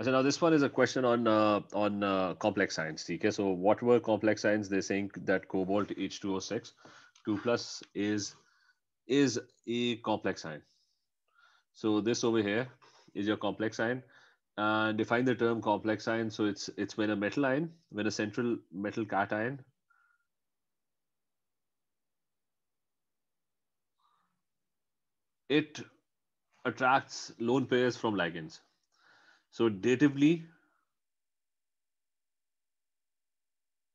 So now this one is a question on complex ions. Okay, so what were complex ions? They're saying that cobalt H2O6, 2+ is a complex ion. So this over here is your complex ion. Define the term complex ion. So it's when a metal ion, when a central metal cation it attracts lone pairs from ligands. So datively,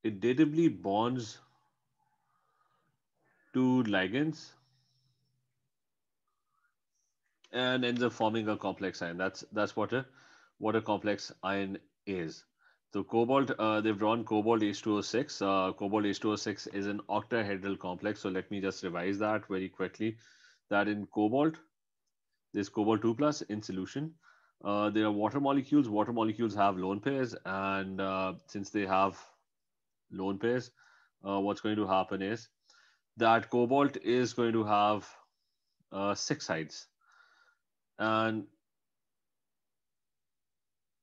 it datively bonds to ligands and ends up forming a complex ion. That's what a complex ion is. So cobalt, they've drawn cobalt H2O6. Cobalt H2O6 is an octahedral complex. So let me just revise that very quickly. That in cobalt, there's cobalt 2+ in solution. There are water molecules. Water molecules have lone pairs, and since they have lone pairs, what's going to happen is that cobalt is going to have 6 sides, and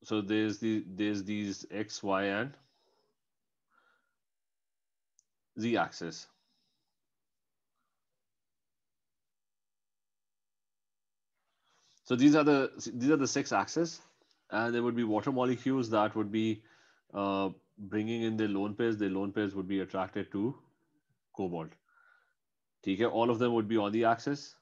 so there's these X, Y, and Z axis. So these are the 6 axes, and there would be water molecules that would be bringing in their lone pairs. Their lone pairs would be attracted to cobalt. Okay, all of them would be on the axis.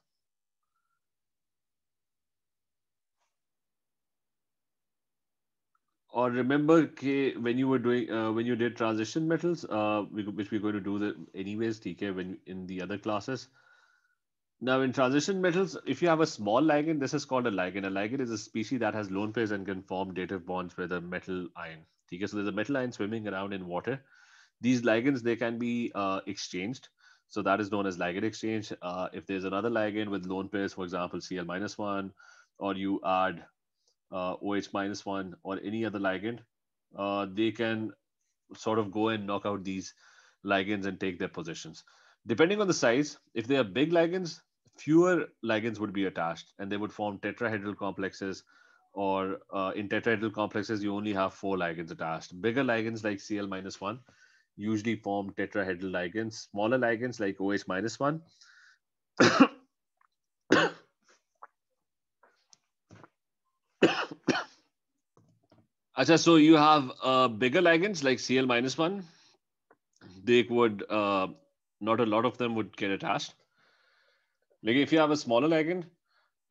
Or remember, when you were doing when you did transition metals, which we're going to do anyways, TK, when in the other classes. Now, in transition metals, if you have a small ligand, this is called a ligand. A ligand is a species that has lone pairs and can form dative bonds with a metal ion. Okay, so there's a metal ion swimming around in water. These ligands, they can be exchanged. So that is known as ligand exchange. If there's another ligand with lone pairs, for example, Cl-1, or you add OH-1 or any other ligand, they can sort of go and knock out these ligands and take their positions. Depending on the size, if they are big ligands, fewer ligands would be attached, and they would form tetrahedral complexes, or in tetrahedral complexes, you only have 4 ligands attached. Bigger ligands like Cl-1 usually form tetrahedral ligands. Smaller ligands like OH-1 Achha, so you have bigger ligands like Cl-1. They would, not a lot of them would get attached. Like if you have a smaller ligand,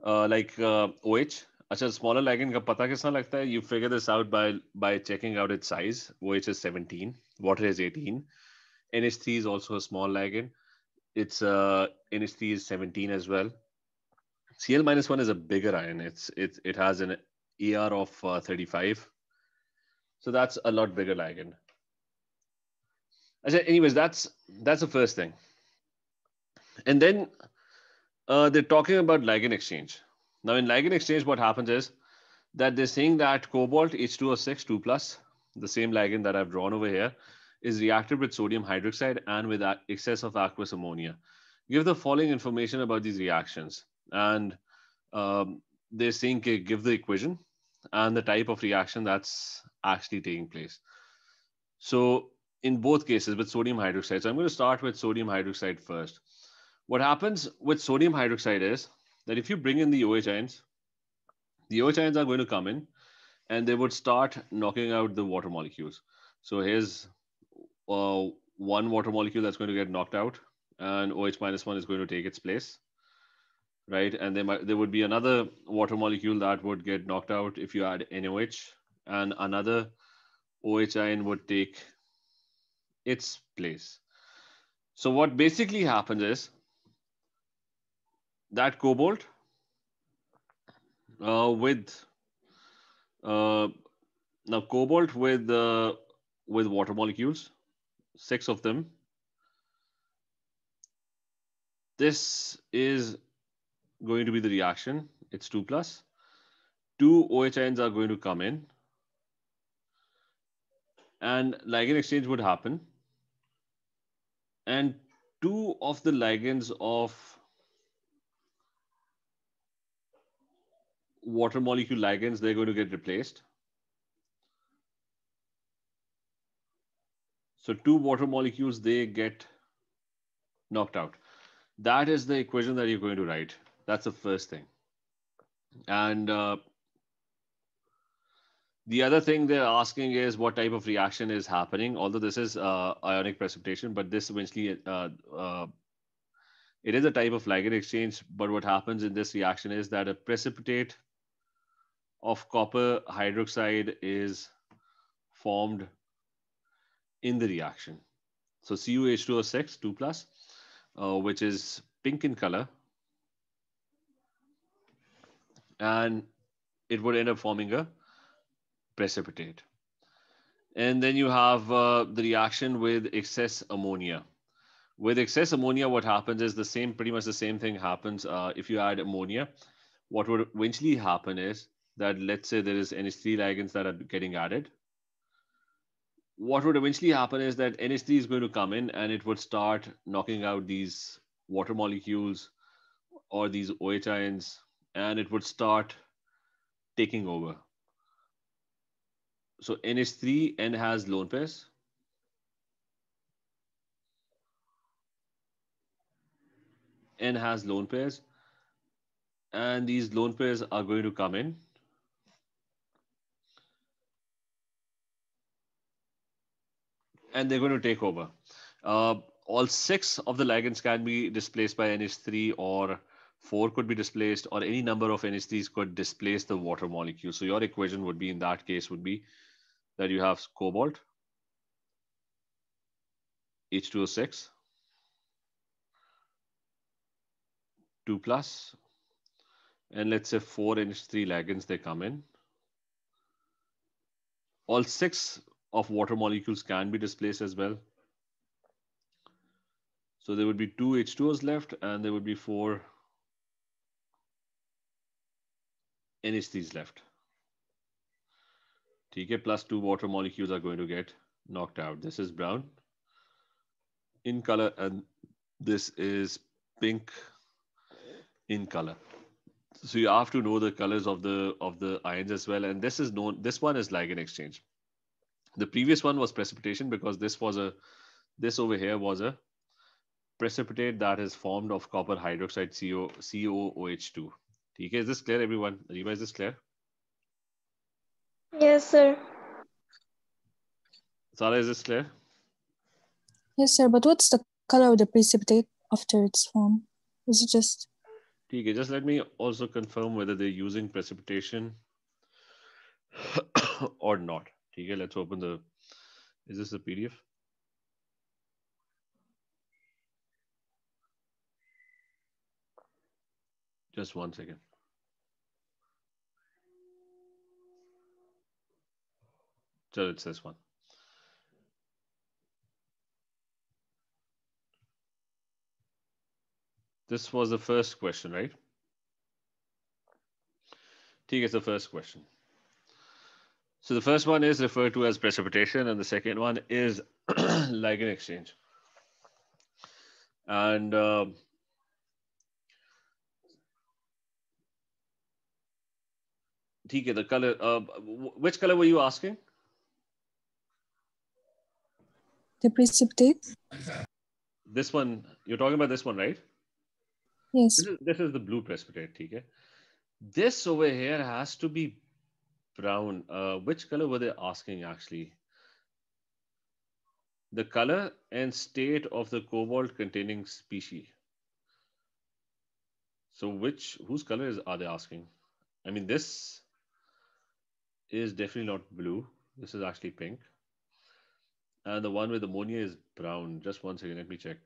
like OH, achha, smaller ligand ka pata kisna lagta hai? You figure this out by checking out its size. OH is 17, water is 18. NH3 is also a small ligand. It's NH3 is 17 as well. Cl-1 is a bigger ion. It has an AR of 35. So that's a lot bigger ligand. Anyways, that's the first thing. And then they're talking about ligand exchange. Now, in ligand exchange, what happens is that they're saying that cobalt H2O6 2+, the same ligand that I've drawn over here, is reacted with sodium hydroxide and with excess of aqueous ammonia. Give the following information about these reactions. And they're saying give the equation and the type of reaction that's actually taking place. So in both cases with sodium hydroxide. So I'm going to start with sodium hydroxide first. What happens with sodium hydroxide is that if you bring in the OH ions, the OH ions are going to come in and they would start knocking out the water molecules. So here's one water molecule that's going to get knocked out, and OH-1 is going to take its place, right? And there would be another water molecule that would get knocked out if you add NOH, and another OH ion would take its place. So what basically happens is that cobalt with water molecules, 6 of them. This is going to be the reaction. It's 2+. 2 OH ions are going to come in, and ligand exchange would happen. And 2 of the ligands of water molecule ligands, they're going to get replaced. So two water molecules, they get knocked out. That is the equation that you're going to write. That's the first thing. And the other thing they're asking is what type of reaction is happening, although this is ionic precipitation, but this eventually, it is a type of ligand exchange. But what happens in this reaction is that a precipitate of copper hydroxide is formed in the reaction. So CuH2O6, 2+, which is pink in color. And it would end up forming a precipitate. And then you have the reaction with excess ammonia. With excess ammonia, what happens is the same, pretty much the same thing happens. If you add ammonia, what would eventually happen is that, let's say there is NH3 ligands that are getting added. What would eventually happen is that NH3 is going to come in and it would start knocking out these water molecules or these OH ions, and it would start taking over. So NH3, N has lone pairs. N has lone pairs. And these lone pairs are going to come in. And they're going to take over. All 6 of the ligands can be displaced by NH3, or 4 could be displaced, or any number of NH3s could displace the water molecule. So your equation would be, in that case, would be that you have cobalt, H2O6, 2+, and let's say 4 NH3 ligands, they come in. All 6 of water molecules can be displaced as well. So there would be 2 H2Os left, and there would be 4 NH3s left. TK plus 2 water molecules are going to get knocked out. This is brown in color, and this is pink in color. So you have to know the colors of the ions as well. And this is known. This one is ligand exchange. The previous one was precipitation, because this was a, this over here was a precipitate that is formed of copper hydroxide, COOH2. TK, is this clear, everyone? Reema, is this clear? Yes, sir. Sara, is this clear? Yes, sir. But what's the color of the precipitate after it's formed? Is it just... TK, just let me also confirm whether they're using precipitation or not. TK, let's open the... Is this the PDF? Just one second. So it's this one. This was the first question, right? TK, it's the first question. So the first one is referred to as precipitation, and the second one is ligand exchange. And TK, the color, which color were you asking? The precipitate. This one, you're talking about this one, right? Yes. This is the blue precipitate, TK. This over here has to be brown. Which color were they asking, actually? The color and state of the cobalt-containing species. So which, whose color are they asking? I mean, this is definitely not blue. This is actually pink. And the one with ammonia is brown. Just one second, let me check.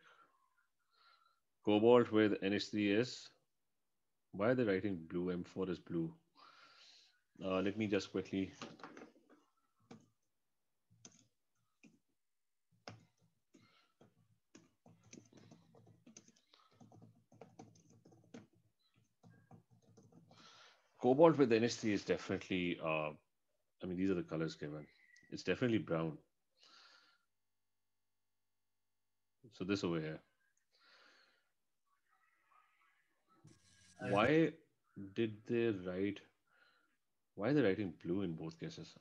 Cobalt with NH3 is, why are they writing blue? M4 is blue. Let me just quickly. Cobalt with NH3 is definitely, I mean, these are the colors given. It's definitely brown. So this over here. Why did they write, why are they writing blue in both cases?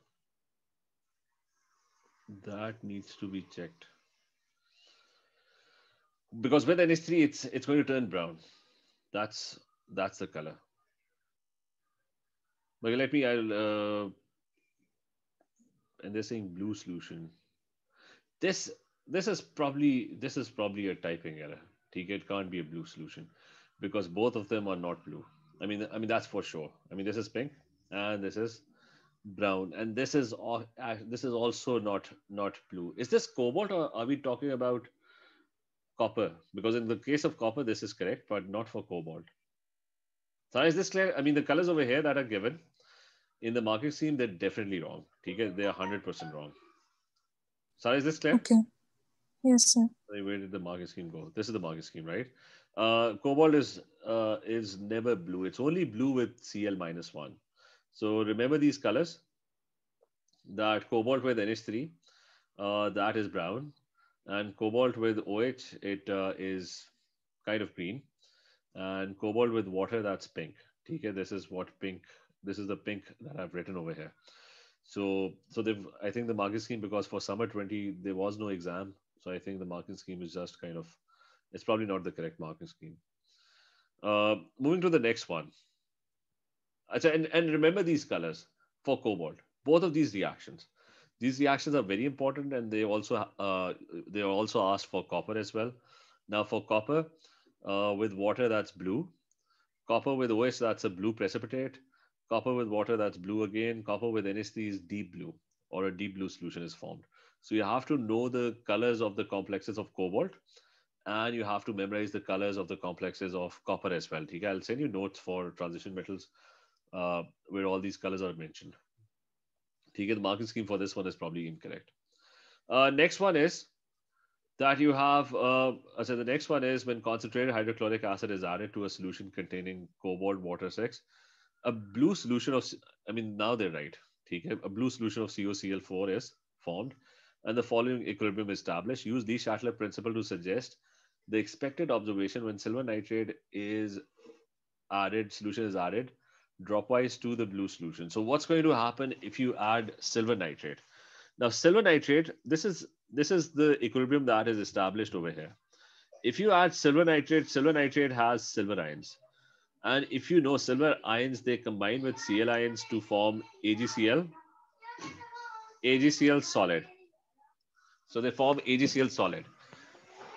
That needs to be checked. because with NH3 it's going to turn brown. That's the color. But let me, and they're saying blue solution. This is probably a typing error. It can't be a blue solution because both of them are not blue. I mean that's for sure. I mean, this is pink and this is brown, and this is also not blue. Is this cobalt, or are we talking about copper? Because in the case of copper, this is correct, but not for cobalt. So is this clear? I mean, the colors over here that are given in the marking scheme, they're definitely wrong. They are 100% wrong. Sara, is this clear? Okay. Yes, sir. Where did the marking scheme go? This is the marking scheme, right? Cobalt is never blue. It's only blue with Cl-1. So remember these colors. That cobalt with NH3, that is brown, and cobalt with OH, it is kind of green, and cobalt with water, that's pink. Okay, this is what pink. This is the pink that I've written over here. So they've, I think the marking scheme, because for summer 20 there was no exam. So I think the marking scheme is just kind of, it's probably not the correct marking scheme. Moving to the next one. And remember these colors for cobalt. Both of these reactions are very important, and they are also asked for copper as well. Now for copper with water, that's blue. Copper with OH, that's a blue precipitate. Copper with water, that's blue again. Copper with NH3 is deep blue, or a deep blue solution is formed. So you have to know the colors of the complexes of cobalt, and you have to memorize the colors of the complexes of copper as well. Okay, I'll send you notes for transition metals where all these colors are mentioned. Okay, the marking scheme for this one is probably incorrect. Next one is that you have, so the next one is when concentrated hydrochloric acid is added to a solution containing cobalt, water, 6, a blue solution of, I mean, now they're right. Okay, a blue solution of COCl4 is formed, and the following equilibrium is established. Use the Schattler principle to suggest the expected observation when silver nitrate is added, solution is added dropwise to the blue solution. So what's going to happen if you add silver nitrate? Now silver nitrate, this is the equilibrium that is established over here. If you add silver nitrate has silver ions. And if you know silver ions, they combine with Cl ions to form AgCl solid. So they form AgCl solid.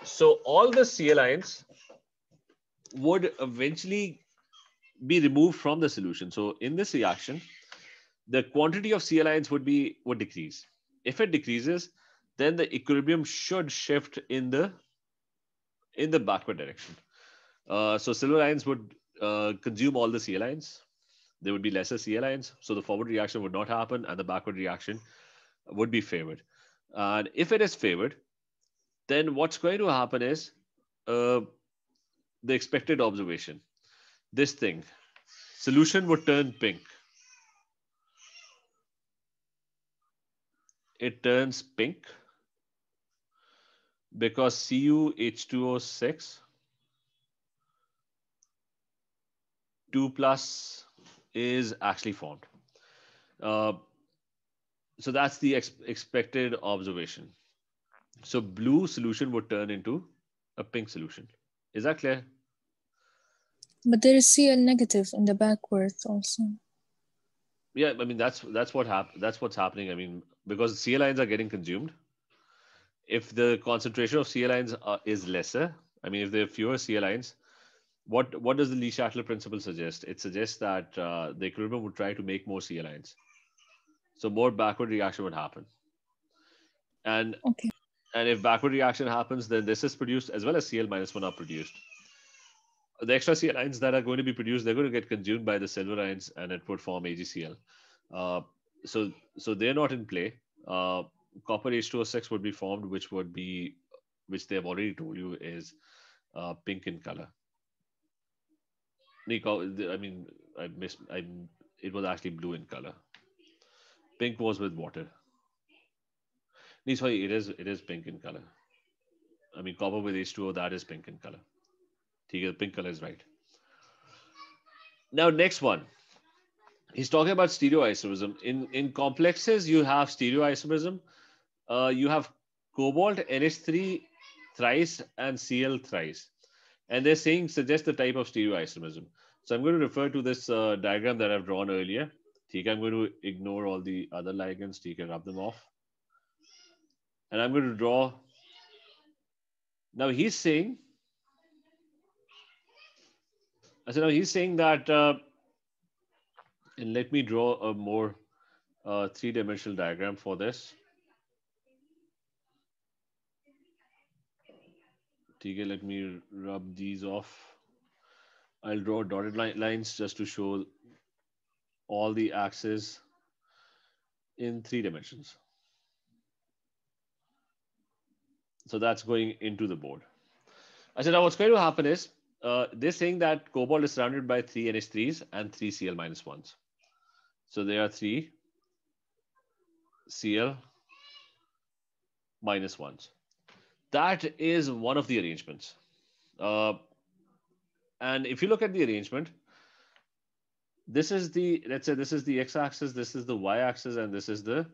So all the Cl ions would eventually be removed from the solution. So in this reaction, the quantity of Cl ions would decrease. If it decreases, then the equilibrium should shift in the backward direction. So silver ions would consume all the Cl ions. There would be lesser Cl ions. So the forward reaction would not happen, and the backward reaction would be favored. And if it is favored, then what's going to happen is the expected observation. This thing, solution would turn pink. It turns pink because CuH2O6, 2 plus is actually formed. So that's the expected observation. So blue solution would turn into a pink solution. Is that clear? But there is Cl negative in the backward also. Yeah, I mean that's what's happening. I mean, because Cl ions are getting consumed. If the concentration of Cl ions is lesser, I mean, if there are fewer Cl ions, what does the Lee-Schattler principle suggest? It suggests that the equilibrium would try to make more Cl ions. So more backward reaction would happen. And, okay. And if backward reaction happens, then this is produced as well as Cl-1 are produced. The extra Cl ions that are going to be produced, they're going to get consumed by the silver ions, and it would form AgCl. So they're not in play. Copper H2O6 would be formed, which they've already told you is pink in color. I mean, it was actually blue in color. Pink was with water. No, sorry, it is pink in color. I mean, copper with H2O, that is pink in color. The pink color is right. Now, next one. He's talking about stereoisomerism. In complexes, you have stereoisomerism. You have cobalt, NH3, thrice and Cl thrice. And they're saying suggest the type of stereoisomerism. So I'm going to refer to this diagram that I've drawn earlier. I'm going to ignore all the other ligands, rub them off. And I'm going to draw. Now he's saying, that, and let me draw a more three-dimensional diagram for this. Let me rub these off. I'll draw dotted lines just to show all the axes in three dimensions. So that's going into the board. I said, now what's going to happen is they're saying that cobalt is surrounded by 3 NH3s and 3 Cl minus 1s. So there are 3 Cl minus 1s. That is one of the arrangements. And if you look at the arrangement, this is the, let's say this is the x-axis, this is the y-axis, and this is the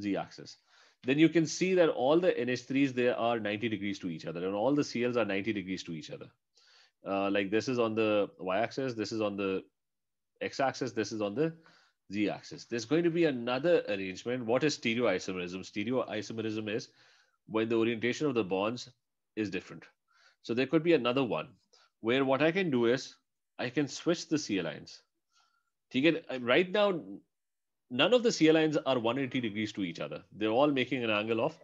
z-axis. Then you can see that all the NH3s, they are 90 degrees to each other, and all the Cls are 90 degrees to each other. Like this is on the y-axis, this is on the x-axis, this is on the z-axis. There's going to be another arrangement. What is stereoisomerism? Stereoisomerism is when the orientation of the bonds is different. So there could be another one where what I can do is I can switch the C lines. Right now, none of the C lines are 180 degrees to each other. They're all making an angle of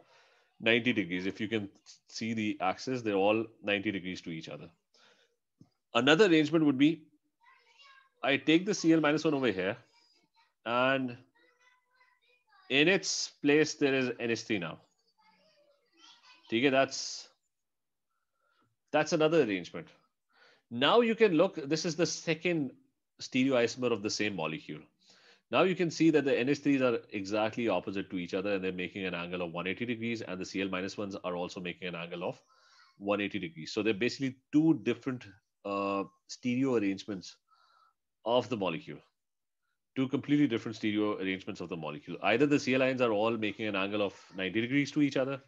90 degrees. If you can see the axis, they're all 90 degrees to each other. Another arrangement would be, I take the Cl minus 1 over here, and in its place, there is NH3 now. That's another arrangement. Now you can look, this is the second stereoisomer of the same molecule. Now you can see that the NH3s are exactly opposite to each other, and they're making an angle of 180 degrees, and the Cl minus 1s are also making an angle of 180 degrees. So they're basically two different stereo arrangements of the molecule. Two completely different stereo arrangements of the molecule. Either the Cl lines are all making an angle of 90 degrees to each other,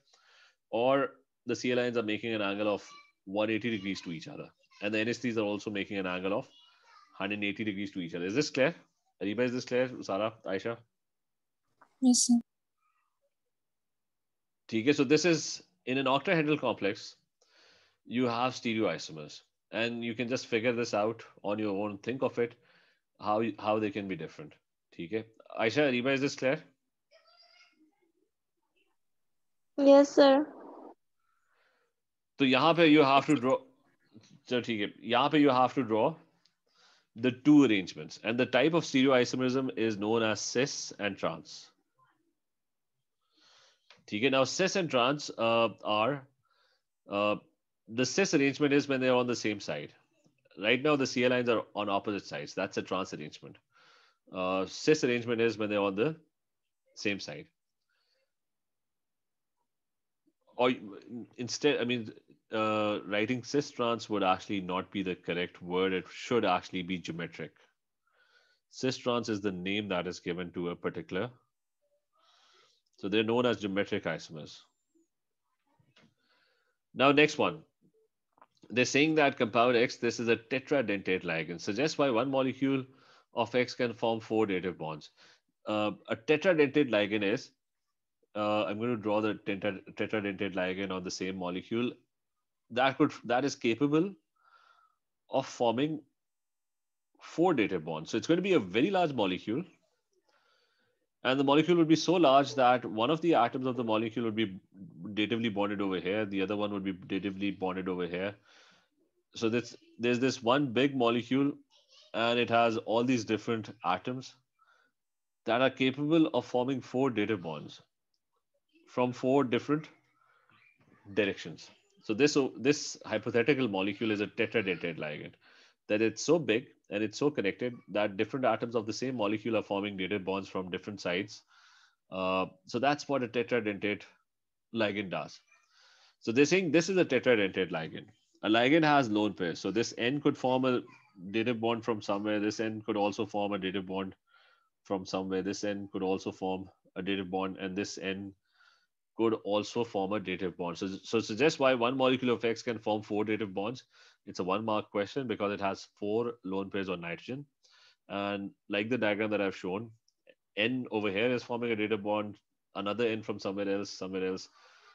or the Cl lines are making an angle of 180 degrees to each other. And the NH3s are also making an angle of 180 degrees to each other. Is this clear? Ariba, is this clear? Sara, Aisha? Yes, sir. Okay, so this is, in an octahedral complex, you have stereoisomers. And you can just figure this out on your own. Think of it, how they can be different. Okay. Aisha, Ariba, is this clear? Yes, sir. So here you have to draw. So here you have to draw the two arrangements, and the type of stereoisomerism is known as cis and trans. Now cis and trans are, the cis arrangement is when they're on the same side. Right now the Cl lines are on opposite sides. That's a trans arrangement. Cis arrangement is when they're on the same side. Or instead, I mean, writing cis trans would actually not be the correct word. It should actually be geometric. Cis trans is the name that is given to a particular. So they're known as geometric isomers. Now, next one. They're saying that compound X, this is a tetradentate ligand. Suggests why one molecule of X can form 4 dative bonds. A tetradentate ligand is, I'm going to draw the tetradentate ligand on the same molecule. That is capable of forming 4 dative bonds. So it's going to be a very large molecule. And the molecule would be so large that one of the atoms of the molecule would be datively bonded over here. The other one would be datively bonded over here. So there's this one big molecule, and it has all these different atoms that are capable of forming 4 dative bonds from 4 different directions. So this hypothetical molecule is a tetradentate ligand, that it's so big and it's so connected that different atoms of the same molecule are forming dative bonds from different sides. So that's what a tetradentate ligand does. So they're saying this is a tetradentate ligand. A ligand has lone pairs. So this N could form a dative bond from somewhere. This N could also form a dative bond from somewhere. This N could also form a dative bond, and this N could also form a dative bond. So suggest why one molecule of X can form four dative bonds. It's a 1-mark question because it has 4 lone pairs on nitrogen. And like the diagram that I've shown, N over here is forming a dative bond, another N from somewhere else.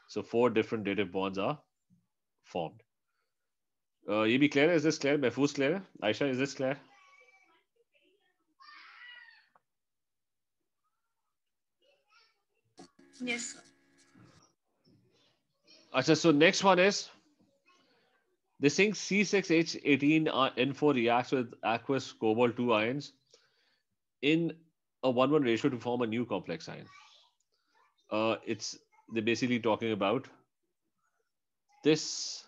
So 4 different dative bonds are formed. Ye bhi clear hai? Is this clear? Mehfooz clear hai? Aisha, is this clear? Yes, sir. Achha, so next one is, this thing C6H18N4 reacts with aqueous cobalt-2 ions in a 1-1 ratio to form a new complex ion. They're basically talking about this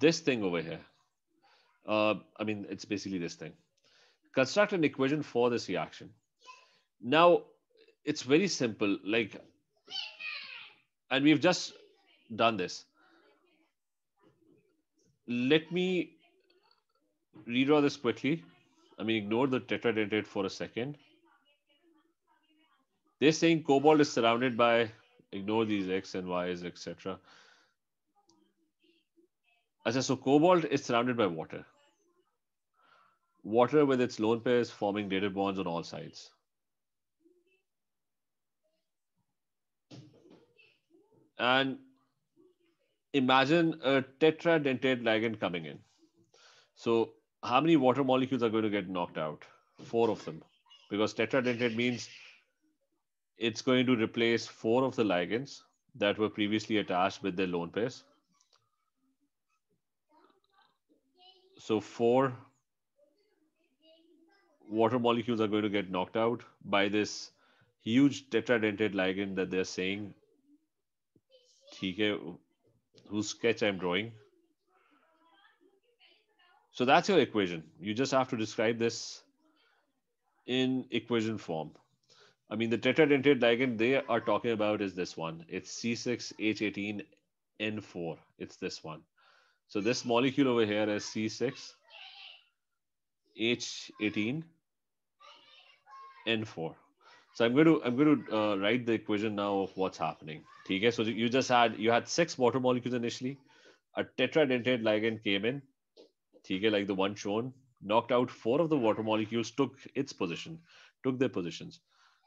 thing over here. I mean, it's basically this thing. Construct an equation for this reaction. Now, it's very simple, like, and we've just done this. Let me redraw this quickly. I mean, ignore the tetradentate for a second. They're saying cobalt is surrounded by, ignore these X and Ys, etc. So cobalt is surrounded by water. Water with its lone pairs forming dative bonds on all sides. And imagine a tetradentate ligand coming in. So how many water molecules are going to get knocked out? 4 of them. Because tetradentate means it's going to replace 4 of the ligands that were previously attached with their lone pairs. So 4 water molecules are going to get knocked out by this huge tetradentate ligand that they're saying, whose sketch I'm drawing. So that's your equation. You just have to describe this in equation form. I mean, the tetradentate ligand they are talking about is this one. It's C6H18N4. It's this one. So this molecule over here is C6H18N4. So I'm going to write the equation now of what's happening. Okay, so you just had, you had 6 water molecules initially. A tetradentate ligand came in, okay, like the one shown, knocked out 4 of the water molecules, took their positions.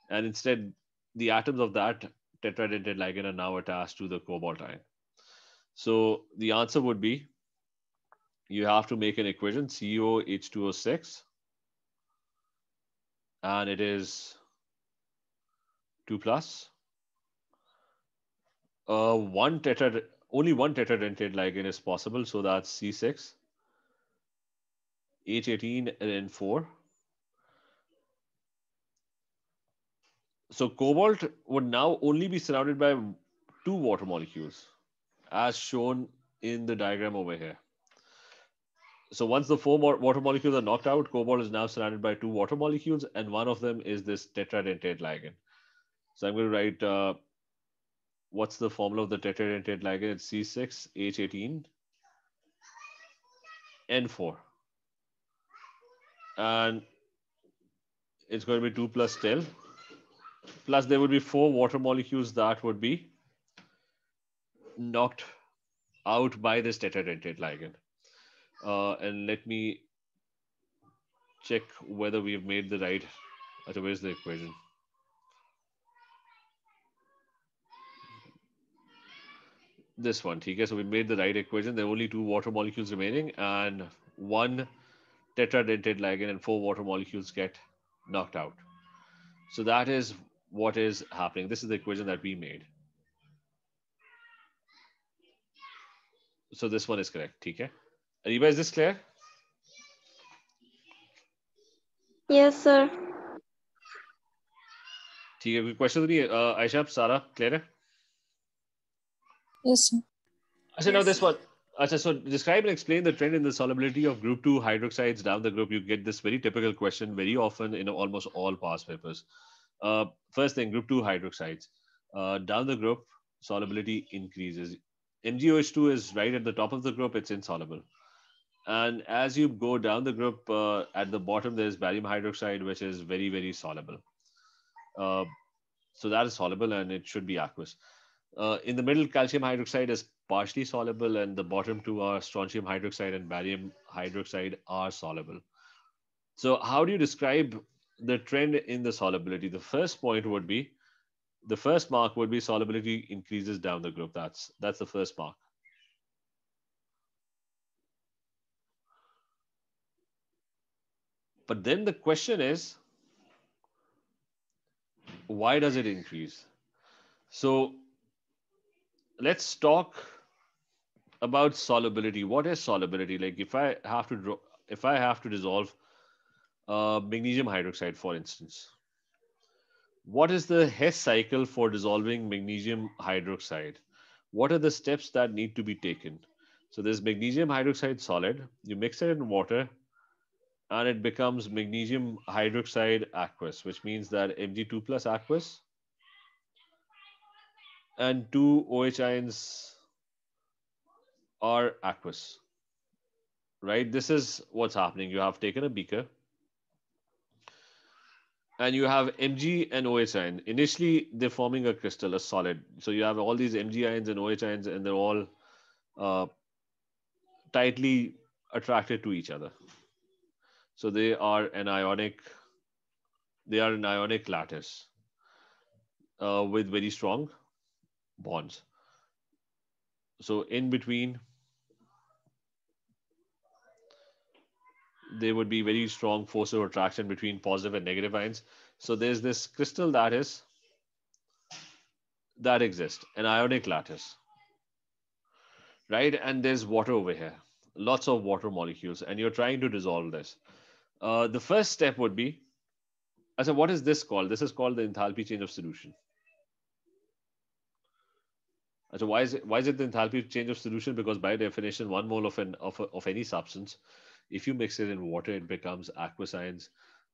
And instead, the atoms of that tetradentate ligand are now attached to the cobalt ion. So the answer would be, you have to make an equation, COH2O6, and it is 2+. Only one tetradentate ligand is possible, so that's C6, H18, and N4. So cobalt would now only be surrounded by 2 water molecules, as shown in the diagram over here. So once the 4 water molecules are knocked out, cobalt is now surrounded by 2 water molecules, and one of them is this tetradentate ligand. So I'm going to write, what's the formula of the tetradentate ligand? It's C6H18N4. And it's going to be 2+10. Plus there would be 4 water molecules that would be knocked out by this tetradentate ligand. And let me check whether we have made the right, where's the equation? This one, okay, so we made the right equation. There are only 2 water molecules remaining and 1 tetradentate ligand and 4 water molecules get knocked out. So that is what is happening. This is the equation that we made. So this one is correct, okay? Ariba, is this clear? Yes, sir. Okay, question to Aisha, Sara, clear? Yes, sir. Yes. Now this one. So describe and explain the trend in the solubility of group 2 hydroxides down the group. You get this very typical question very often in almost all past papers. First thing, group 2 hydroxides. Down the group, solubility increases. MgOH2 is right at the top of the group. It's insoluble. And as you go down the group, at the bottom, there's barium hydroxide, which is very, very soluble. So that is soluble and it should be aqueous. In the middle, calcium hydroxide is partially soluble, and the bottom two are strontium hydroxide and barium hydroxide are soluble. So how do you describe the trend in the solubility? The first point would be, the first mark would be solubility increases down the group. That's the first mark. But then the question is, why does it increase? So let's talk about solubility. What is solubility? Like if I have to dissolve magnesium hydroxide, for instance, what is the Hess cycle for dissolving magnesium hydroxide? What are the steps that need to be taken? So there's magnesium hydroxide solid, you mix it in water, and it becomes magnesium hydroxide aqueous, which means that Mg2 plus aqueous and two OH ions are aqueous, right? This is what's happening. You have taken a beaker and you have Mg and OH ion. Initially, they're forming a crystal, a solid. So you have all these Mg ions and OH ions, and they're all tightly attracted to each other. So they are an ionic lattice with very strong bonds. So in between, there would be very strong force of attraction between positive and negative ions. So there's this crystal lattice that exists, an ionic lattice, right? And there's water over here, lots of water molecules, and you're trying to dissolve this. The first step would be, so what is this called? This is called the enthalpy change of solution. So why is it the enthalpy change of solution? Because by definition, 1 mole of any substance, if you mix it in water, it becomes aqueous ions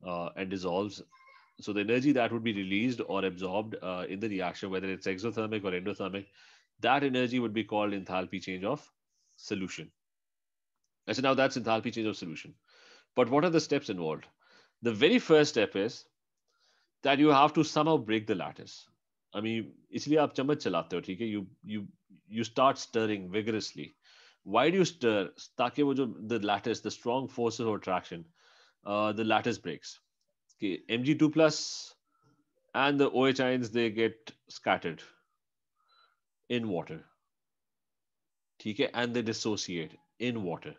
and dissolves. So the energy that would be released or absorbed in the reaction, whether it's exothermic or endothermic, that energy would be called enthalpy change of solution. And so now that's enthalpy change of solution. But what are the steps involved? The very first step is that you have to somehow break the lattice. I mean, you start stirring vigorously. Why do you stir? Taki wo jo the lattice, the strong forces of attraction, the lattice breaks. Okay, Mg2 plus and the OH ions, they get scattered in water. Okay, and they dissociate in water.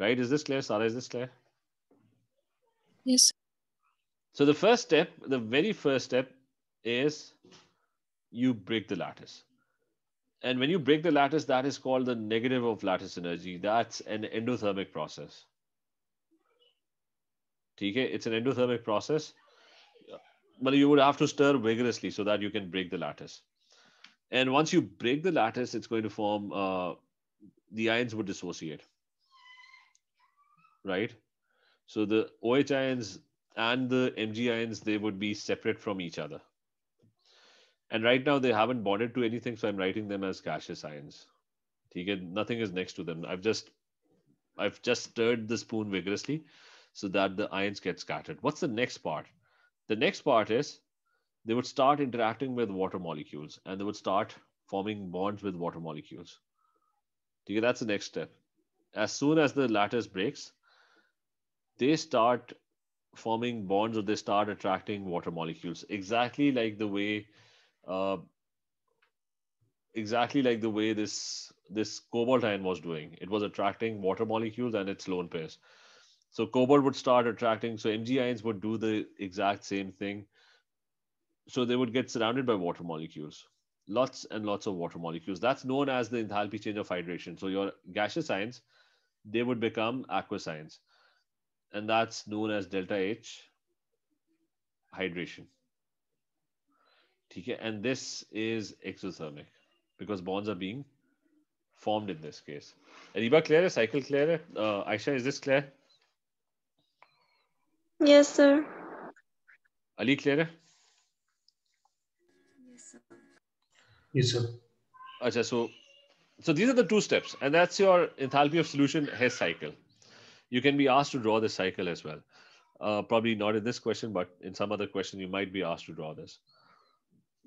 Right? Is this clear, Sara? Is this clear? Yes. So the first step, the very first step is you break the lattice. And when you break the lattice, that is called the negative of lattice energy. That's an endothermic process. Okay, it's an endothermic process. But you would have to stir vigorously so that you can break the lattice. And once you break the lattice, it's going to form, the ions would dissociate, right? So the OH ions and the Mg ions, they would be separate from each other. And right now they haven't bonded to anything, so I'm writing them as gaseous ions. Nothing is next to them. I've just stirred the spoon vigorously so that the ions get scattered. What's the next part? The next part is they would start interacting with water molecules, and they would start forming bonds with water molecules. That's the next step. As soon as the lattice breaks, they start forming bonds, or they start attracting water molecules, exactly like the way this cobalt ion was doing. It was attracting water molecules and its lone pairs. So cobalt would start attracting, so Mg ions would do the exact same thing. So they would get surrounded by water molecules, lots and lots of water molecules. That's known as the enthalpy change of hydration. So your gaseous ions, they would become aqueous ions. And that's known as delta H hydration. And this is exothermic because bonds are being formed in this case. Ariba, clear? Cycle clear? Aisha, is this clear? Yes, sir. Ali, clear? Yes, sir. Yes, sir. Achha, so these are the two steps, and that's your enthalpy of solution Hess cycle. You can be asked to draw this cycle as well. Probably not in this question, but in some other question, you might be asked to draw this.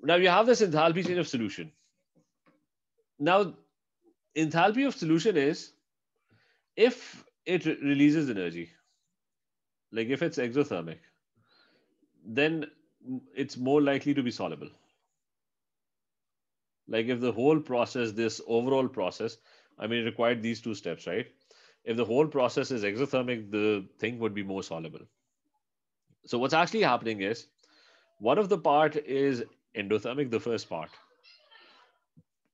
Now you have this enthalpy change of solution. Now, enthalpy of solution is if it releases energy, like if it's exothermic, then it's more likely to be soluble. Like if the whole process, this overall process, I mean, it required these two steps, right? If the whole process is exothermic, the thing would be more soluble. So what's actually happening is one of the part is endothermic, the first part.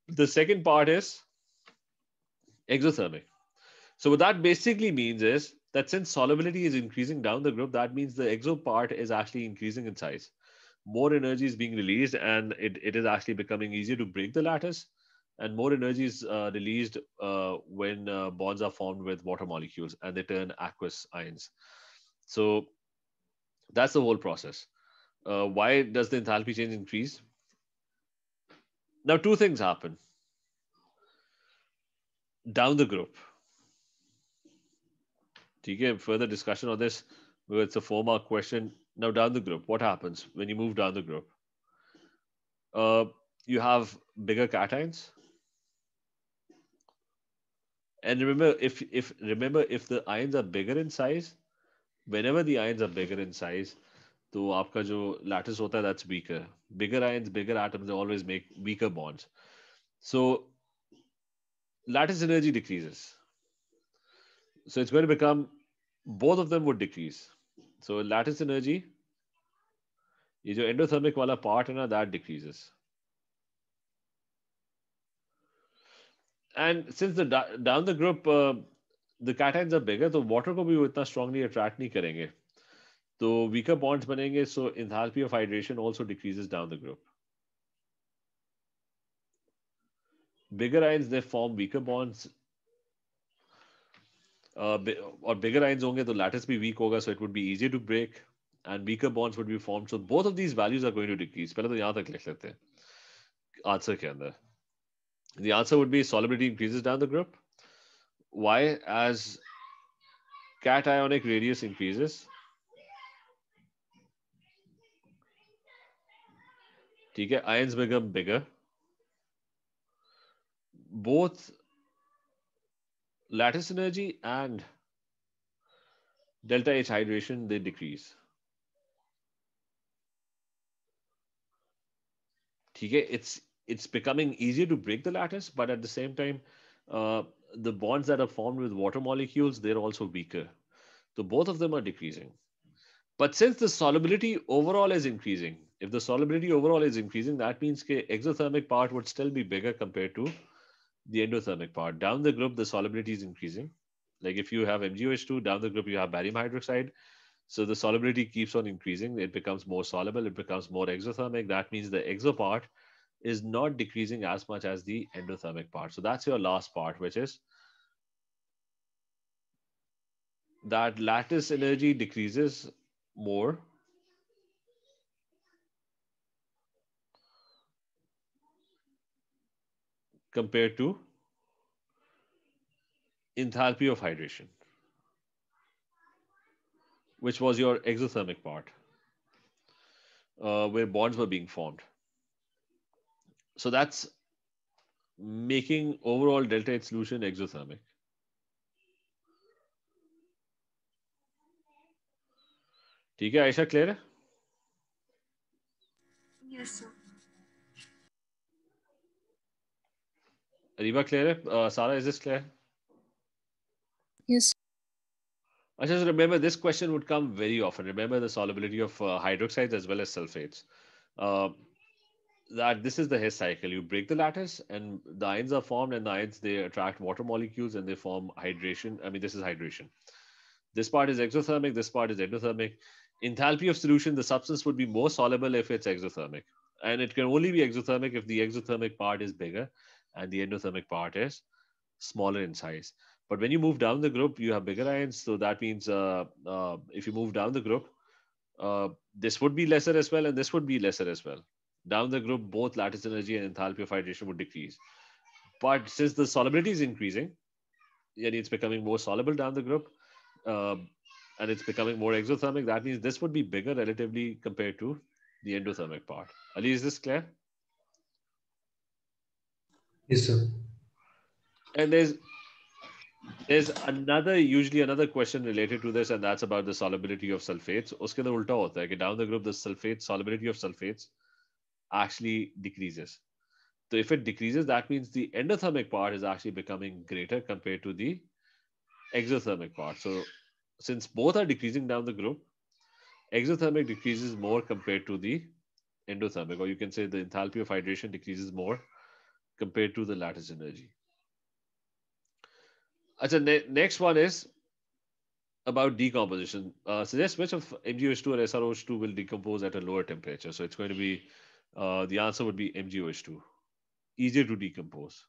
The second part is exothermic. So what that basically means is that since solubility is increasing down the group, that means the exo part is actually increasing in size. More energy is being released, and it is actually becoming easier to break the lattice, and more energy is released when bonds are formed with water molecules and they turn aqueous ions. So that's the whole process. Why does the enthalpy change increase? Now, two things happen. Down the group. TK, further discussion on this, it's a 4-mark question. Now down the group, what happens when you move down the group? You have bigger cations. And remember, if the ions are bigger in size, whenever the ions are bigger in size, so aapka jo lattice hota hai, that's weaker. Bigger ions, bigger atoms, they always make weaker bonds. So lattice energy decreases. So it's going to become, both of them would decrease. So lattice energy, ye jo endothermic wala part hai na, that decreases. And since the down the group, the cations are bigger, so water ko bhi wo itna strongly attract nahi karenge. So weaker bonds banenge, so enthalpy of hydration also decreases down the group. Bigger ions, they form weaker bonds. Or bigger ions honge, the lattice bhi weak hoga, so it would be easier to break, and weaker bonds would be formed. So both of these values are going to decrease. Pehle to yahan tak likh lete hain. Answer ke andar. The answer would be solubility increases down the group. Why? As cationic radius increases. Okay, ions become bigger. Both lattice energy and delta H hydration, they decrease. Okay, it's becoming easier to break the lattice, but at the same time, the bonds that are formed with water molecules, they're also weaker. So both of them are decreasing. But since the solubility overall is increasing, if the solubility overall is increasing, that means the exothermic part would still be bigger compared to the endothermic part. Down the group, the solubility is increasing. Like if you have MgOH2, down the group, you have barium hydroxide. So the solubility keeps on increasing. It becomes more soluble. It becomes more exothermic. That means the exo part is not decreasing as much as the endothermic part. So that's your last part, which is that lattice energy decreases more, compared to enthalpy of hydration, which was your exothermic part, where bonds were being formed. So that's making overall delta H solution exothermic. ठीक है Ayesha clear है? Yes, sir. Ariba clear है? Sara, is this clear? Yes. Asha, so remember this question would come very often. Remember the solubility of hydroxides as well as sulfates. That this is the Hess cycle. You break the lattice and the ions are formed, and the ions, they attract water molecules and they form hydration. I mean, this is hydration. This part is exothermic. This part is endothermic. Enthalpy of solution, the substance would be more soluble if it's exothermic. And it can only be exothermic if the exothermic part is bigger and the endothermic part is smaller in size. But when you move down the group, you have bigger ions. So that means if you move down the group, this would be lesser as well, and this would be lesser as well. Down the group, both lattice energy and enthalpy of hydration would decrease. But since the solubility is increasing, and it's becoming more soluble down the group, and it's becoming more exothermic, that means this would be bigger relatively compared to the endothermic part. Ali, is this clear? Yes, sir. And there's another, usually another question related to this, and that's about the solubility of sulfates. Uske andar ulta hota hai ki down the group, the sulfate, solubility of sulfates actually decreases. So if it decreases, that means the endothermic part is actually becoming greater compared to the exothermic part. So since both are decreasing down the group, exothermic decreases more compared to the endothermic, or you can say the enthalpy of hydration decreases more compared to the lattice energy. Next one is about decomposition. Suggest which of MgOH2 or SrOH2 will decompose at a lower temperature. So it's going to be, the answer would be MgOH2, easier to decompose.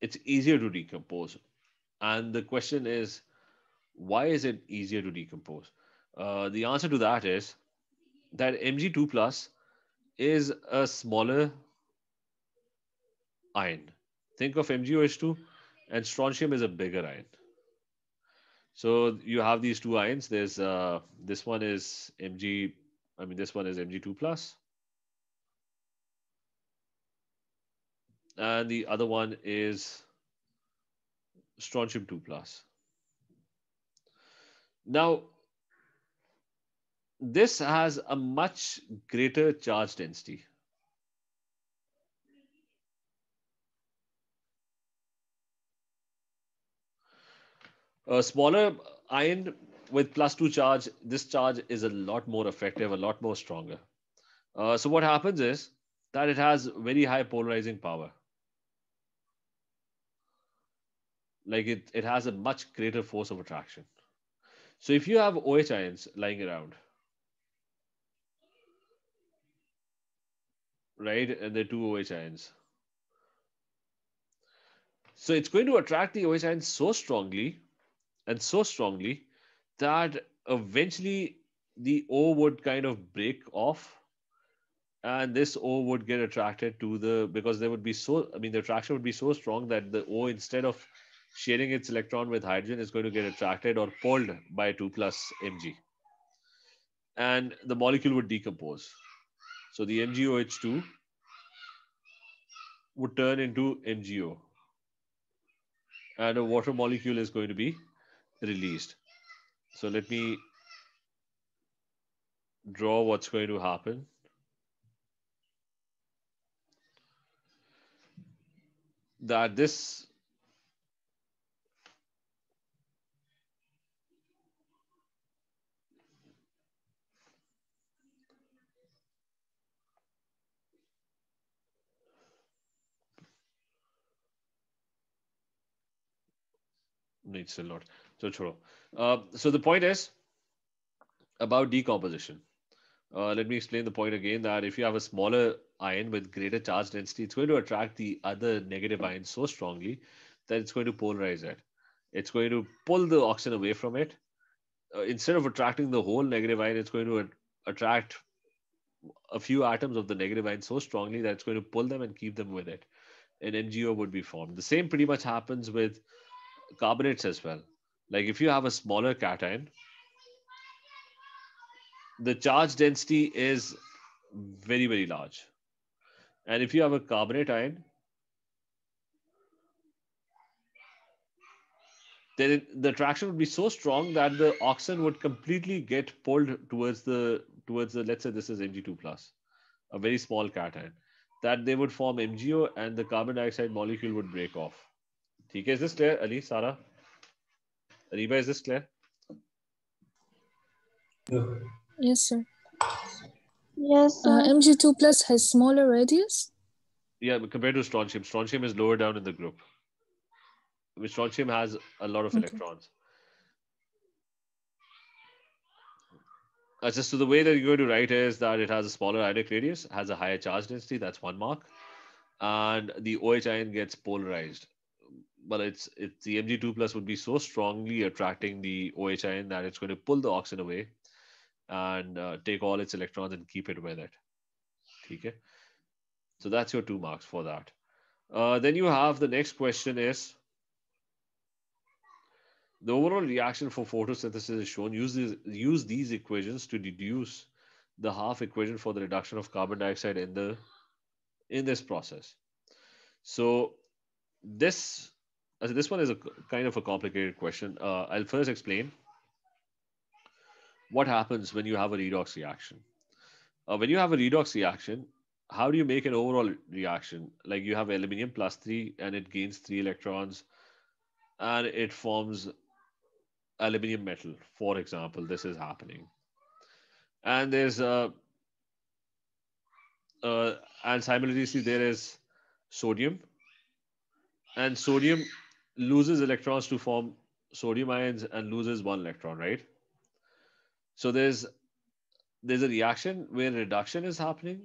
It's easier to decompose. And the question is, why is it easier to decompose? The answer to that is that Mg2 plus is a smaller ion. Think of MgOH2, and strontium is a bigger ion. So you have these two ions. There's this one is Mg2 plus, and the other one is strontium 2 plus. Now, this has a much greater charge density. A smaller ion with +2 charge, this charge is a lot more effective, a lot more stronger. So what happens is that it has very high polarizing power. Like it has a much greater force of attraction. So if you have OH ions lying around, right, and there are two OH ions, so it's going to attract the OH ions so strongly and so strongly that eventually the O would kind of break off, and this O would get attracted to the, because there would be the attraction would be so strong that the O, instead of sharing its electron with hydrogen, is going to get attracted or pulled by 2 plus Mg. And the molecule would decompose. So the MgOH2 would turn into MgO. And a water molecule is going to be released. So let me draw what's going to happen. That this needs a lot. So, so the point is about decomposition. Let me explain the point again, that if you have a smaller ion with greater charge density, it's going to attract the other negative ion so strongly that it's going to polarize it. It's going to pull the oxygen away from it. Instead of attracting the whole negative ion, it's going to attract a few atoms of the negative ion so strongly that it's going to pull them and keep them with it. An MgO would be formed. The same pretty much happens with carbonates as well. Like if you have a smaller cation, the charge density is very, very large. And if you have a carbonate ion, then the attraction would be so strong that the oxygen would completely get pulled towards the, let's say this is Mg2 plus, a very small cation, that they would form MgO and the carbon dioxide molecule would break off. Is this clear, Ali, Sara? Ariba, is this clear? Yes, sir. Yes, sir. Mg2 plus has smaller radius? Yeah, compared to strontium. Strontium is lower down in the group. I mean, strontium has a lot of electrons. So the way that you're going to write is that it has a smaller ionic radius, has a higher charge density, that's one mark. And the OH ion gets polarized. But it's the Mg2 plus would be so strongly attracting the OH ion that it's going to pull the oxygen away and take all its electrons and keep it with it. Okay? So that's your 2 marks for that. Then you have the next question is The overall reaction for photosynthesis is shown. Use these equations to deduce the half equation for the reduction of carbon dioxide in this process. So this one is a kind of a complicated question. I'll first explain what happens when you have a redox reaction. When you have a redox reaction, how do you make an overall reaction? Like you have aluminum plus 3 and it gains 3 electrons and it forms aluminum metal, for example. This is happening. And there's and simultaneously there is sodium, and sodium loses electrons to form sodium ions and loses 1 electron, right? So there's a reaction where reduction is happening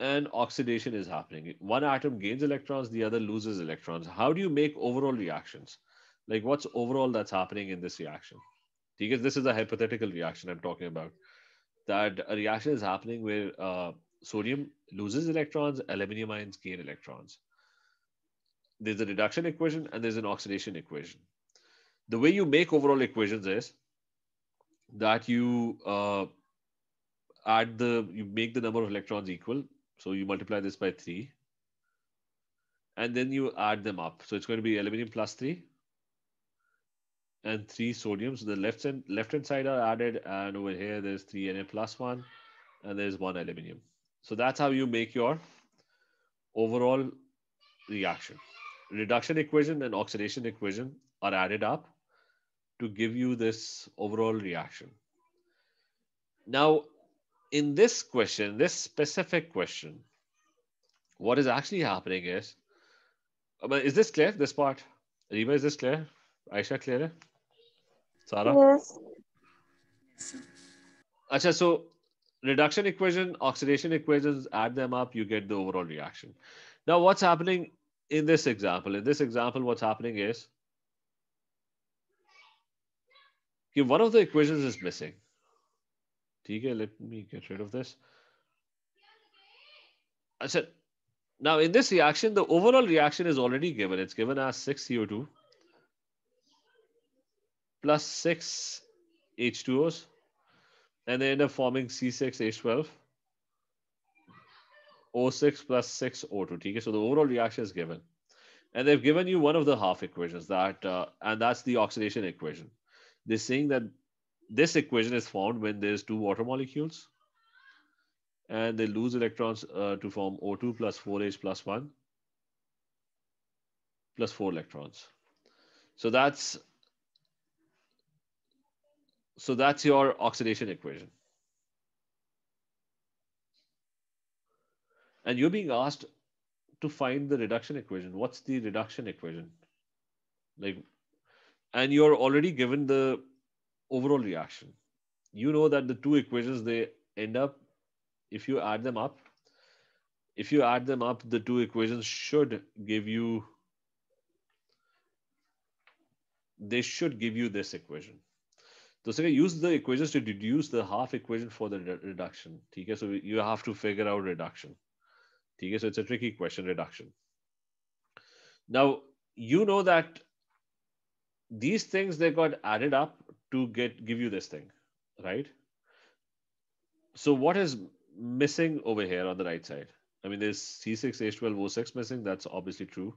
and oxidation is happening. One atom gains electrons, the other loses electrons. How do you make overall reactions? Like what's overall that's happening in this reaction? Because this is a hypothetical reaction I'm talking about. That a reaction is happening where sodium loses electrons, aluminum ions gain electrons. There's a reduction equation and there's an oxidation equation. The way you make overall equations is that you you make the number of electrons equal. So you multiply this by 3 and then you add them up. So it's going to be aluminum plus 3 and 3 sodiums. So the left-hand side are added, and over here there's 3 Na plus 1 and there's 1 aluminum. So that's how you make your overall reaction. Reduction equation and oxidation equation are added up to give you this overall reaction. Now, in this question, this specific question, what is actually happening is this clear, this part? Reema, is this clear? Aisha, clear? Sara? Yes. Achha, so reduction equation, oxidation equations, add them up, you get the overall reaction. Now, what's happening in this example? In this example, what's happening is one of the equations is missing. Let me get rid of this. I said, now in this reaction, the overall reaction is already given. It's given as 6 CO2 plus 6 H2Os, and they end up forming C6H12, O6 plus 6 O2. So the overall reaction is given. And they've given you one of the half equations, and that's the oxidation equation. They're saying that this equation is formed when there's 2 water molecules and they lose electrons to form O2 plus 4H plus 1 plus 4 electrons. So that's your oxidation equation. And you're being asked to find the reduction equation. What's the reduction equation? And you're already given the overall reaction. You know that the 2 equations, they end up, if you add them up, the 2 equations should give you, this equation. So use the equations to deduce the half equation for the reduction. So you have to figure out reduction. So it's a tricky question, reduction. Now, you know that these things, they got added up to give you this thing, right? So what is missing over here on the right side? I mean, there's C6H12O6 missing. That's obviously true.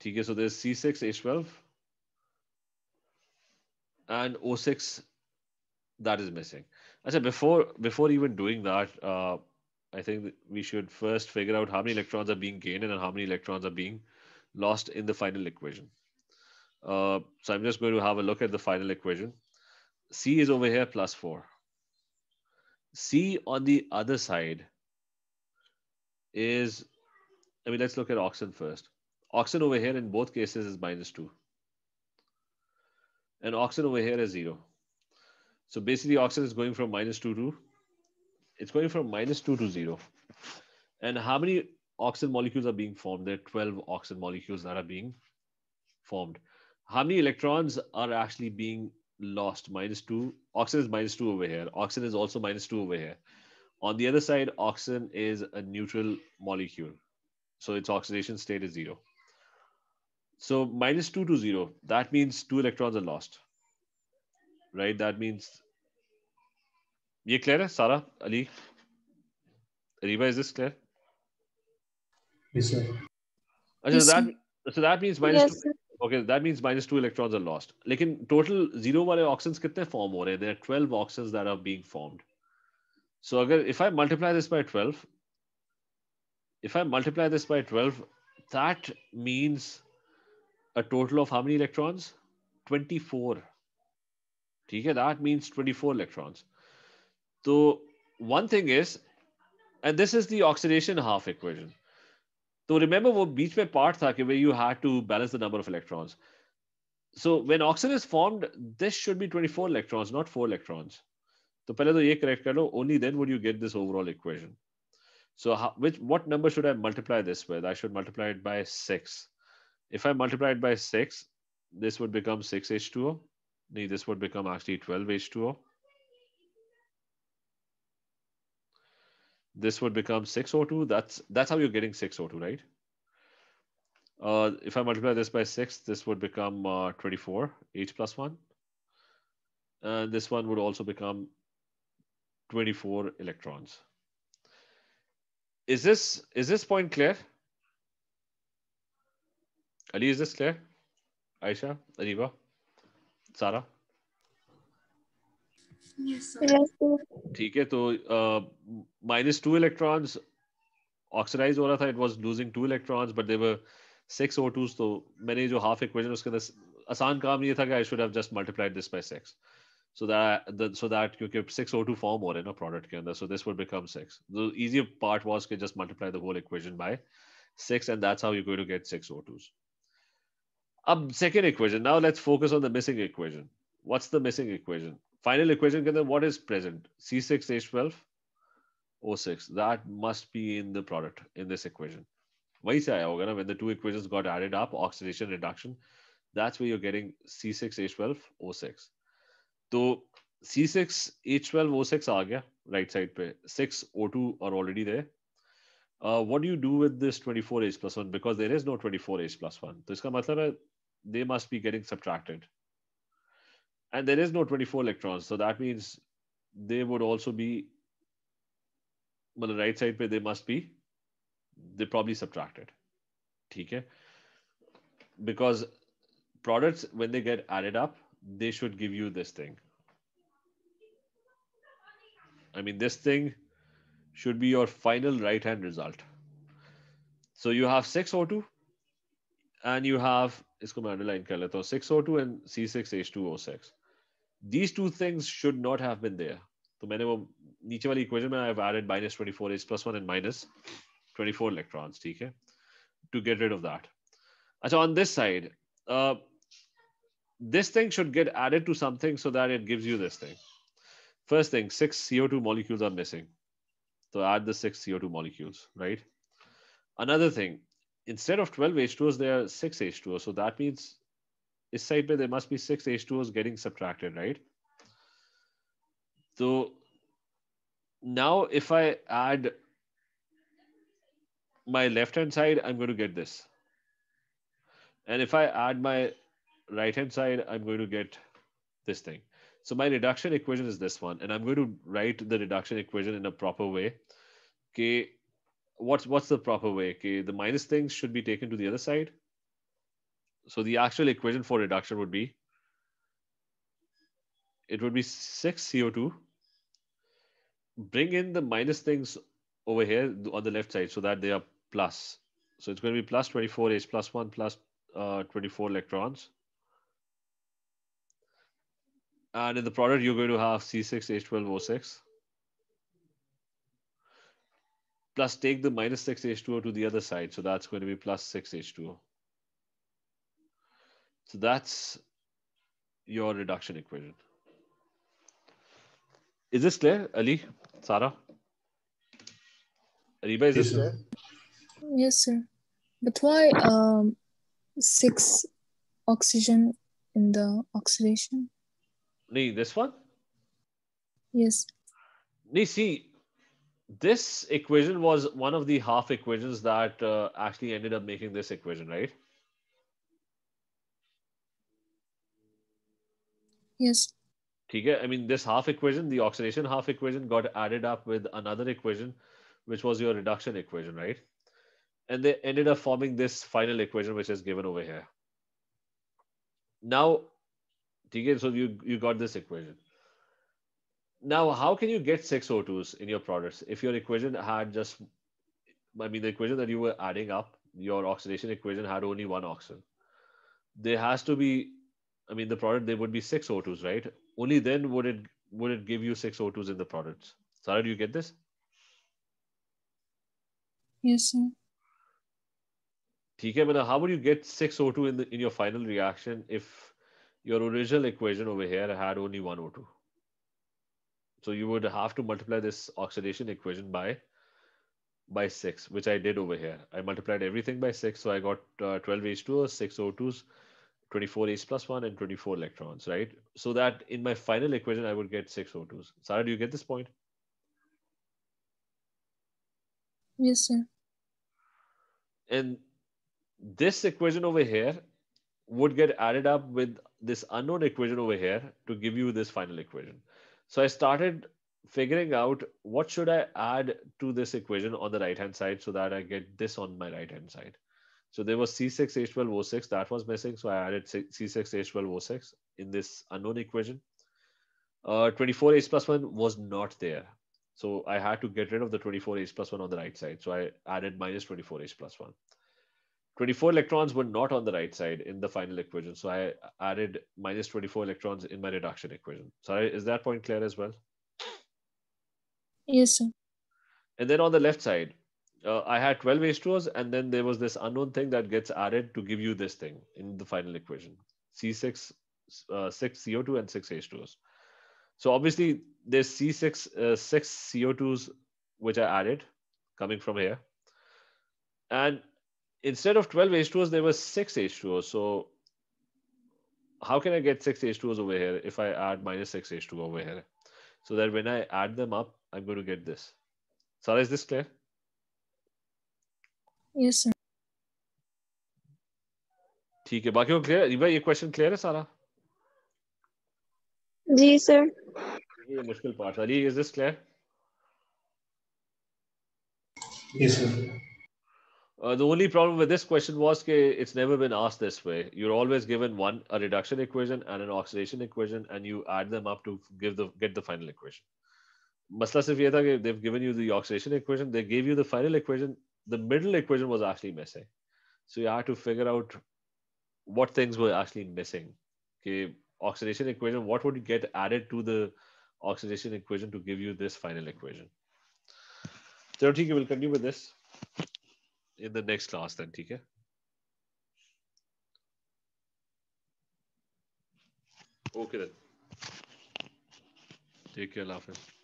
So there's C6H12 and O6 that is missing. Before even doing that, I think we should first figure out how many electrons are being gained and how many electrons are being lost in the final equation. So I'm just going to have a look at the final equation. C is over here plus 4. C on the other side is, let's look at oxygen first. Oxygen over here in both cases is minus 2. And oxygen over here is 0. So basically oxygen is going from minus 2 to 0. And how many oxygen molecules are being formed? There are 12 oxygen molecules that are being formed. How many electrons are actually being lost? Minus 2. Oxygen is minus 2 over here. Oxygen is also minus 2 over here. On the other side, oxygen is a neutral molecule. So its oxidation state is 0. So -2 to 0, that means 2 electrons are lost, right? That means, ye clear hai? Sara, Ali, Ariba, is this clear? Yes, sir. Achha, yes, sir. So that means minus 2. Sir. Okay, that means -2 electrons are lost. Lekin total 0 wale oxygens kitne form ho rahe? There are 12 oxygens that are being formed. So if I multiply this by 12, that means a total of how many electrons? 24. Okay, that means 24 electrons. So one thing is, and this is the oxidation half equation. So remember, wo beech mein part tha ke where you had to balance the number of electrons. So when oxygen is formed, this should be 24 electrons, not 4 electrons. So pehle to ye correct kar lo, only then would you get this overall equation. So what number should I multiply this with? I should multiply it by 6. If I multiply it by 6, this would become 6H2O. This would become actually 12H2O. This would become 6O2. That's how you're getting 6O2, right? If I multiply this by 6, this would become 24, H plus 1. And this one would also become 24 electrons. Is this point clear? Ali, is this clear? Aisha, Ariba, Sara? Yes, sir. Okay, so -2 electrons oxidized ho raha tha. It was losing 2 electrons, but there were 6 O2s. So maine jo half equation uske andar aasan kaam ye tha ki I should have just multiplied this by 6. So that you keep 6O2 form or in a product ke andar. So this would become 6. The easier part was to just multiply the whole equation by 6, and that's how you're going to get 6O2s. Second equation. Now let's focus on the missing equation. What's the missing equation? Final equation, then what is present? C6H12O6. That must be in the product in this equation. When the two equations got added up, oxidation, reduction, that's where you're getting C6H12O6. So C6H12O6 aa gaya right side pe. 6O2 are already there. What do you do with this 24H plus 1? Because there is no 24H plus 1. So iska matlab hai, they must be getting subtracted. And there is no 24 electrons. So that means they would also be, well, the right side, they probably subtracted. Okay? Because products, when they get added up, they should give you this thing. I mean, this thing should be your final right-hand result. So you have 6O2 and you have, isko main underline kar leta hu, 6O2 and C6H2O6. These two things should not have been there. So, maine wo niche wali equation mein I have added -24H plus 1 and -24 electrons, theek hai, to get rid of that. Achha, on this side, this thing should get added to something so that it gives you this thing. First thing, 6 CO2 molecules are missing. So add the 6 CO2 molecules, right? Another thing, instead of 12 H2Os, there are 6 H2Os. So that means this side where there must be 6 H2Os getting subtracted, right? So now if I add my left-hand side, I'm going to get this. And if I add my right-hand side, I'm going to get this thing. So my reduction equation is this one. And I'm going to write the reduction equation in a proper way. Okay. What's the proper way? Okay, the minus things should be taken to the other side. So the actual equation for reduction would be, it would be 6 CO2. Bring in the minus things over here on the left side so that they are plus. So it's going to be plus 24 H plus 1 plus 24 electrons. And in the product, you're going to have C6H12O6. Plus take the minus 6H2O to the other side. So that's going to be plus 6H2O. So that's your reduction equation. Is this clear, Ali, Sara? Ariba, is this clear? Yes, sir. But why 6 oxygen in the oxidation? This one? Yes. See, This equation was one of the half equations that actually ended up making this equation, right? Yes. Okay. I mean, this half equation, the oxidation half equation, got added up with another equation, which was your reduction equation, right? And they ended up forming this final equation, which is given over here. Now, okay, so you got this equation. Now, how can you get 6 O2s in your products if your equation had just, I mean, the equation that you were adding up, your oxidation equation, had only one oxygen? There has to be, I mean, the product, there would be 6 O2s, right? Only then would it give you 6 O2s in the products. Sara, do you get this? Yes, sir. Okay, but how would you get 6 O2 in your final reaction if your original equation over here had only 1 O2? So you would have to multiply this oxidation equation by 6, which I did over here. I multiplied everything by 6. So I got 12 H2O, 6 O2s, 24 H plus 1, and 24 electrons, right? So that in my final equation, I would get 6 O2s. Sara, do you get this point? Yes, sir. And this equation over here would get added up with this unknown equation over here to give you this final equation. So I started figuring out what should I add to this equation on the right-hand side so that I get this on my right-hand side. So there was C6H12O6 that was missing. So I added C6H12O6 in this unknown equation. 24H plus 1 was not there. So I had to get rid of the 24H plus 1 on the right side. So I added minus 24H plus 1. 24 electrons were not on the right side in the final equation. So I added minus 24 electrons in my reduction equation. So is that point clear as well? Yes, sir. And then on the left side, I had 12 H2Os, and then there was this unknown thing that gets added to give you this thing in the final equation, C6 CO2 and 6 H2Os. So obviously there's six CO2s, which I added coming from here. And instead of 12 H2Os, there was 6 H2Os. So how can I get 6 H2Os over here if I add minus 6 H2O over here? So that when I add them up, I'm going to get this. Sara, is this clear? Yes, sir. ठीक है, बाकी वो clear? ये भाई ये question clear है सारा? जी sir. ये मुश्किल part था. Is this clear? Yes, sir. The only problem with this question was that it's never been asked this way. You're always given a reduction equation and an oxidation equation, and you add them up to get the final equation. Masla sirf ye tha ki they've given you the oxidation equation, they gave you the final equation, the middle equation was actually missing. So you had to figure out what things were actually missing. Okay, oxidation equation, what would get added to the oxidation equation to give you this final equation? So we will continue with this in the next class then, okay? Okay then. Take care, Lafayette.